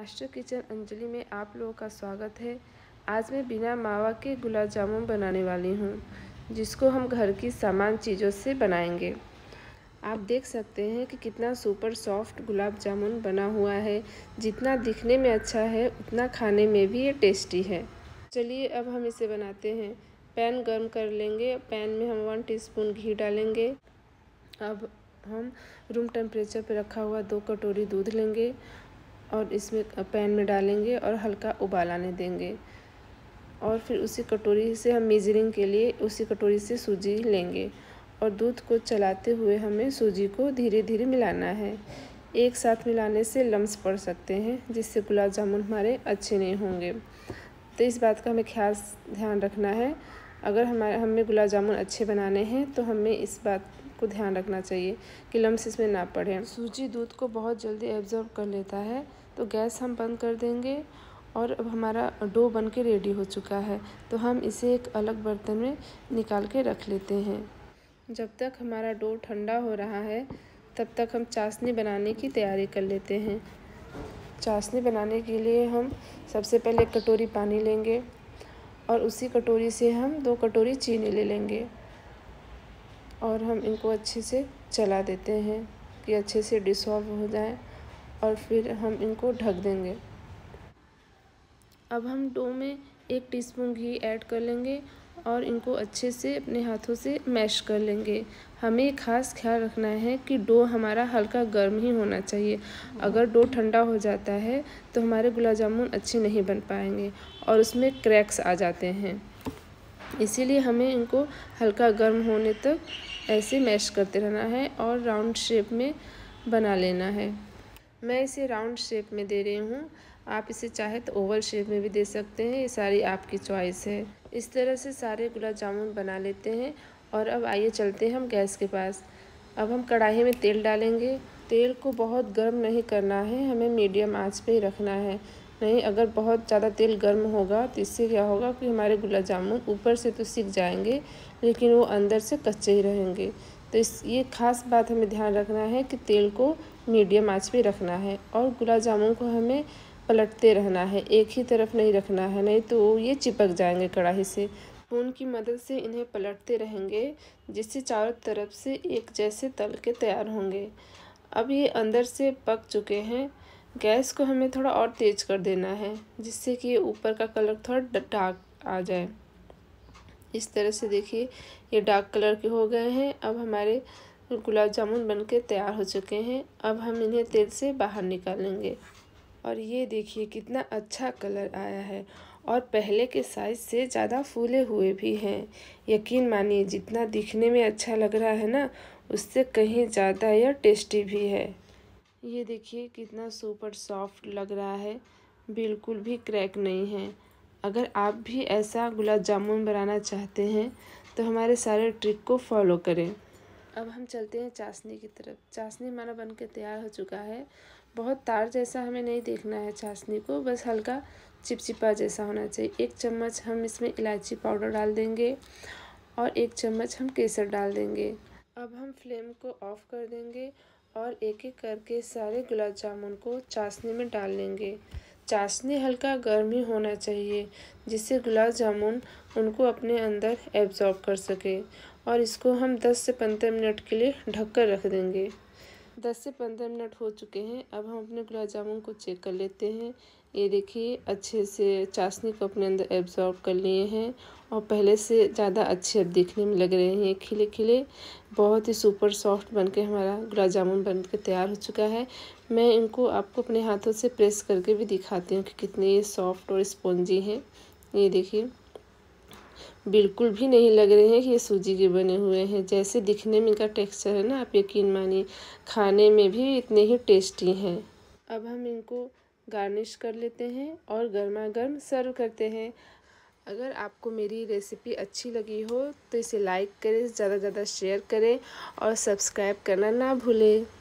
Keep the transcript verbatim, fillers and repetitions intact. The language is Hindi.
मास्टर किचन अंजलि में आप लोगों का स्वागत है। आज मैं बिना मावा के गुलाब जामुन बनाने वाली हूँ, जिसको हम घर की सामान चीज़ों से बनाएंगे। आप देख सकते हैं कि कितना सुपर सॉफ्ट गुलाब जामुन बना हुआ है। जितना दिखने में अच्छा है उतना खाने में भी ये टेस्टी है। चलिए अब हम इसे बनाते हैं। पैन गर्म कर लेंगे। पैन में हम वन टीस्पून घी डालेंगे। अब हम रूम टेम्परेचर पर रखा हुआ दो कटोरी दूध लेंगे और इसमें पैन में डालेंगे और हल्का उबाल आने देंगे। और फिर उसी कटोरी से हम मेजरिंग के लिए उसी कटोरी से सूजी लेंगे और दूध को चलाते हुए हमें सूजी को धीरे धीरे मिलाना है। एक साथ मिलाने से लम्स पड़ सकते हैं, जिससे गुलाब जामुन हमारे अच्छे नहीं होंगे। तो इस बात का हमें खास ध्यान रखना है। अगर हमारे हमें गुलाब जामुन अच्छे बनाने हैं तो हमें इस बात को ध्यान रखना चाहिए कि लम्स इसमें ना पड़े। सूजी दूध को बहुत जल्दी एब्जॉर्ब कर लेता है, तो गैस हम बंद कर देंगे। और अब हमारा डो बन के रेडी हो चुका है, तो हम इसे एक अलग बर्तन में निकाल के रख लेते हैं। जब तक हमारा डो ठंडा हो रहा है तब तक हम चाशनी बनाने की तैयारी कर लेते हैं। चाशनी बनाने के लिए हम सबसे पहले एक कटोरी पानी लेंगे और उसी कटोरी से हम दो कटोरी चीनी ले लेंगे और हम इनको अच्छे से चला देते हैं कि अच्छे से डिसॉल्व हो जाए और फिर हम इनको ढक देंगे। अब हम डो में एक टीस्पून घी ऐड कर लेंगे और इनको अच्छे से अपने हाथों से मैश कर लेंगे। हमें खास ख्याल रखना है कि डो हमारा हल्का गर्म ही होना चाहिए। अगर डो ठंडा हो जाता है तो हमारे गुलाब जामुन अच्छे नहीं बन पाएंगे और उसमें क्रैक्स आ जाते हैं। इसीलिए हमें इनको हल्का गर्म होने तक ऐसे मैश करते रहना है और राउंड शेप में बना लेना है। मैं इसे राउंड शेप में दे रही हूँ, आप इसे चाहे तो ओवल शेप में भी दे सकते हैं। ये सारी आपकी चॉइस है। इस तरह से सारे गुलाब जामुन बना लेते हैं। और अब आइए चलते हैं हम गैस के पास। अब हम कढ़ाई में तेल डालेंगे। तेल को बहुत गर्म नहीं करना है, हमें मीडियम आंच पे ही रखना है। नहीं, अगर बहुत ज़्यादा तेल गर्म होगा तो इससे क्या होगा कि हमारे गुलाब जामुन ऊपर से तो सिक जाएंगे लेकिन वो अंदर से कच्चे ही रहेंगे। तो इस ये खास बात हमें ध्यान रखना है कि तेल को मीडियम आंच पे रखना है और गुलाब जामुन को हमें पलटते रहना है, एक ही तरफ नहीं रखना है, नहीं तो ये चिपक जाएंगे कढ़ाई से। स्पून की मदद से इन्हें पलटते रहेंगे जिससे चारों तरफ से एक जैसे तल के तैयार होंगे। अब ये अंदर से पक चुके हैं। गैस को हमें थोड़ा और तेज़ कर देना है जिससे कि ऊपर का कलर थोड़ा डार्क आ जाए। इस तरह से देखिए ये डार्क कलर के हो गए हैं। अब हमारे गुलाब जामुन बनके तैयार हो चुके हैं। अब हम इन्हें तेल से बाहर निकालेंगे और ये देखिए कितना अच्छा कलर आया है और पहले के साइज़ से ज़्यादा फूले हुए भी हैं। यकीन मानिए जितना दिखने में अच्छा लग रहा है ना, उससे कहीं ज़्यादा यह टेस्टी भी है। ये देखिए कितना सुपर सॉफ्ट लग रहा है, बिल्कुल भी क्रैक नहीं है। अगर आप भी ऐसा गुलाब जामुन बनाना चाहते हैं तो हमारे सारे ट्रिक को फॉलो करें। अब हम चलते हैं चाशनी की तरफ। चाशनी हमारा बन के तैयार हो चुका है। बहुत तार जैसा हमें नहीं देखना है चाशनी को, बस हल्का चिपचिपा जैसा होना चाहिए। एक चम्मच हम इसमें इलायची पाउडर डाल देंगे और एक चम्मच हम केसर डाल देंगे। अब हम फ्लेम को ऑफ कर देंगे और एक एक करके सारे गुलाब जामुन को चाशनी में डाल लेंगे। चाशनी हल्का गर्म ही होना चाहिए जिससे गुलाब जामुन उनको अपने अंदर एब्जॉर्ब कर सके। और इसको हम दस से पंद्रह मिनट के लिए ढककर रख देंगे। दस से पंद्रह मिनट हो चुके हैं। अब हम अपने गुलाब जामुन को चेक कर लेते हैं। ये देखिए अच्छे से चाशनी को अपने अंदर एब्जॉर्ब कर लिए हैं और पहले से ज़्यादा अच्छे अब देखने में लग रहे हैं। खिले खिले बहुत ही सुपर सॉफ्ट बनके हमारा गुलाब जामुन बनके तैयार हो चुका है। मैं इनको आपको अपने हाथों से प्रेस करके भी दिखाती हूँ कि कितने ये सॉफ्ट और स्पॉन्जी हैं। ये देखिए बिल्कुल भी नहीं लग रहे हैं कि ये सूजी के बने हुए हैं। जैसे दिखने में इनका टेक्सचर है ना, आप यकीन मानिए खाने में भी इतने ही टेस्टी हैं। अब हम इनको गार्निश कर लेते हैं और गर्मा गर्म सर्व करते हैं। अगर आपको मेरी रेसिपी अच्छी लगी हो तो इसे लाइक करें, ज़्यादा से ज़्यादा शेयर करें और सब्सक्राइब करना ना भूलें।